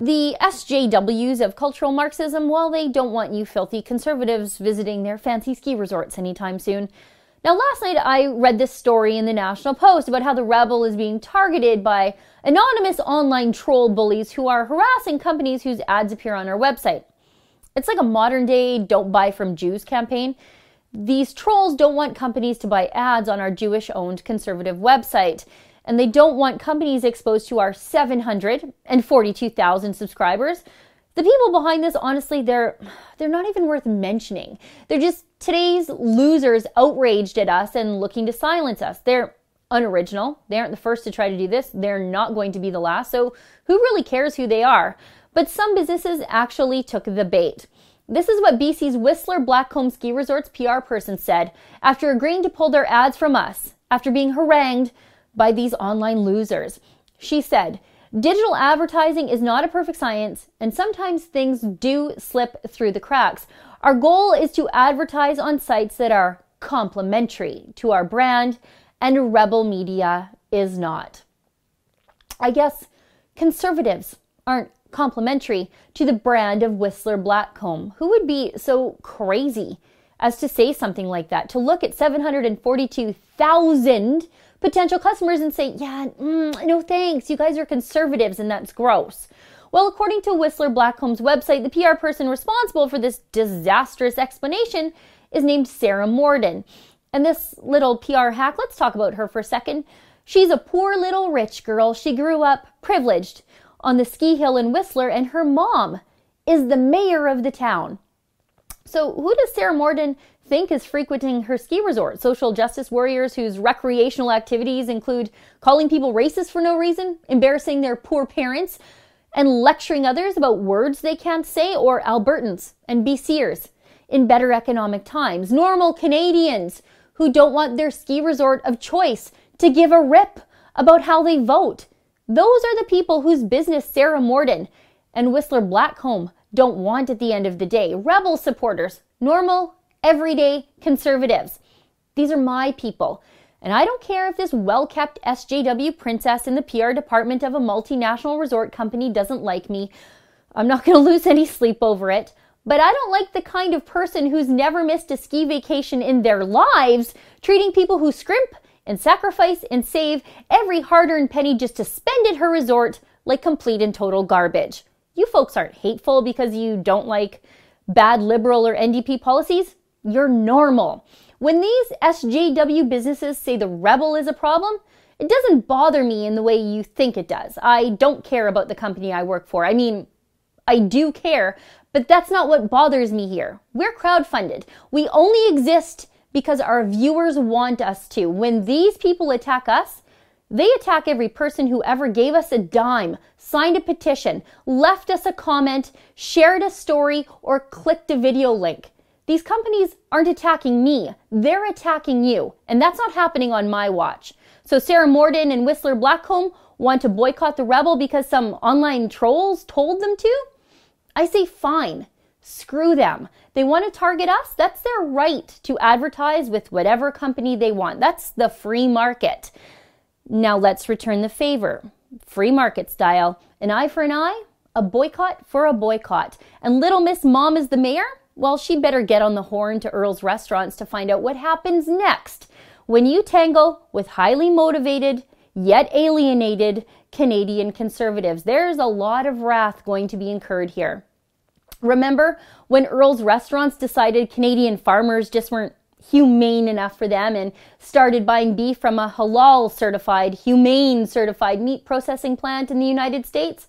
The SJWs of cultural Marxism, well, they don't want you filthy conservatives visiting their fancy ski resorts anytime soon. Now, last night I read this story in the National Post about how the Rebel is being targeted by anonymous online troll bullies who are harassing companies whose ads appear on our website. It's like a modern-day Don't Buy From Jews campaign. These trolls don't want companies to buy ads on our Jewish-owned conservative website, and they don't want companies exposed to our 742,000 subscribers. The people behind this, honestly, they're not even worth mentioning. They're just today's losers outraged at us and looking to silence us. They're unoriginal. They aren't the first to try to do this. They're not going to be the last. So who really cares who they are? But some businesses actually took the bait. This is what BC's Whistler Blackcomb Ski Resort's PR person said after agreeing to pull their ads from us, after being harangued by these online losers. She said, "Digital advertising is not a perfect science, and sometimes things do slip through the cracks. Our goal is to advertise on sites that are complementary to our brand, and Rebel Media is not." I guess conservatives aren't complementary to the brand of Whistler Blackcomb. Who would be so crazy as to say something like that, to look at 742,000 potential customers and say, yeah, no thanks, you guys are conservatives and that's gross? Well, according to Whistler Blackcomb's website, the PR person responsible for this disastrous explanation is named Sarah Morden. And this little PR hack, let's talk about her for a second. She's a poor little rich girl. She grew up privileged on the ski hill in Whistler, and her mom is the mayor of the town. So who does Sarah Morden think is frequenting her ski resort? Social justice warriors whose recreational activities include calling people racist for no reason, embarrassing their poor parents, and lecturing others about words they can't say? Or Albertans and BCers in better economic times, normal Canadians who don't want their ski resort of choice to give a rip about how they vote? Those are the people whose business Sarah Morden and Whistler Blackcomb don't want at the end of the day. Rebel supporters, normal, everyday conservatives. These are my people. And I don't care if this well-kept SJW princess in the PR department of a multinational resort company doesn't like me. I'm not going to lose any sleep over it. But I don't like the kind of person who's never missed a ski vacation in their lives, treating people who scrimp and sacrifice and save every hard-earned penny just to spend at her resort like complete and total garbage. You folks aren't hateful because you don't like bad liberal or NDP policies. You're normal. When these SJW businesses say the Rebel is a problem, it doesn't bother me in the way you think it does. I don't care about the company I work for. I mean, I do care, but that's not what bothers me here. We're crowdfunded. We only exist because our viewers want us to. When these people attack us, they attack every person who ever gave us a dime, signed a petition, left us a comment, shared a story, or clicked a video link. These companies aren't attacking me. They're attacking you. And that's not happening on my watch. So Sarah Morden and Whistler Blackcomb want to boycott the Rebel because some online trolls told them to? I say fine. Screw them. They want to target us? That's their right to advertise with whatever company they want. That's the free market. Now let's return the favor. Free market style. An eye for an eye, a boycott for a boycott. And little Miss Mom is the mayor? Well, she better get on the horn to Earl's restaurants to find out what happens next when you tangle with highly motivated, yet alienated Canadian conservatives. There's a lot of wrath going to be incurred here. Remember when Earl's restaurants decided Canadian farmers just weren't humane enough for them and started buying beef from a halal-certified, humane-certified meat processing plant in the United States?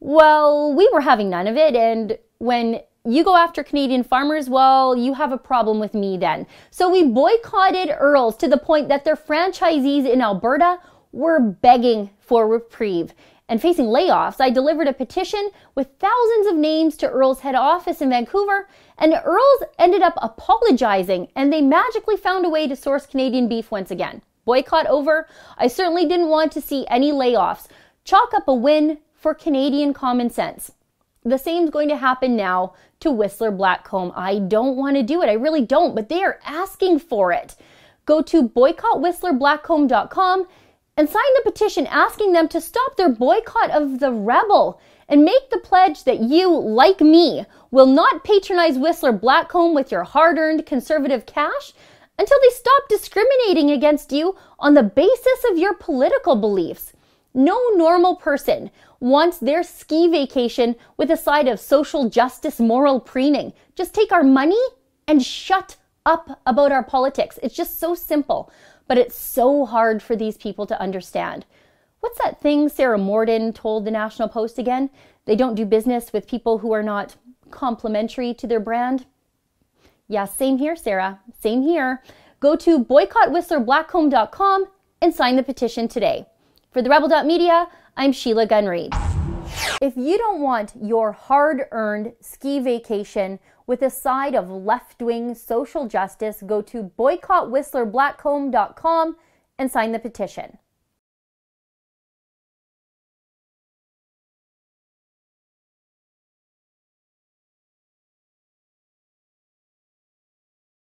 Well, we were having none of it, and when you go after Canadian farmers, well, you have a problem with me then. So we boycotted Earl's to the point that their franchisees in Alberta were begging for reprieve and facing layoffs. I delivered a petition with thousands of names to Earl's head office in Vancouver, and Earl's ended up apologizing, and they magically found a way to source Canadian beef once again. Boycott over. I certainly didn't want to see any layoffs. Chalk up a win for Canadian common sense. The same's going to happen now to Whistler Blackcomb. I don't want to do it. I really don't, but they are asking for it. Go to BoycottWhistlerBlackcomb.com and signed the petition asking them to stop their boycott of the Rebel and make the pledge that you, like me, will not patronize Whistler Blackcomb with your hard-earned conservative cash until they stop discriminating against you on the basis of your political beliefs. No normal person wants their ski vacation with a side of social justice moral preening. Just take our money and shut up about our politics. It's just so simple, but it's so hard for these people to understand. What's that thing Sarah Morden told the National Post again? They don't do business with people who are not complimentary to their brand. Yeah, same here, Sarah. Same here. Go to BoycottWhistlerBlackcomb.com and sign the petition today. For the Rebel.media, I'm Sheila Gunn Reid. If you don't want your hard-earned ski vacation with a side of left-wing social justice, go to BoycottWhistlerBlackcomb.com and sign the petition.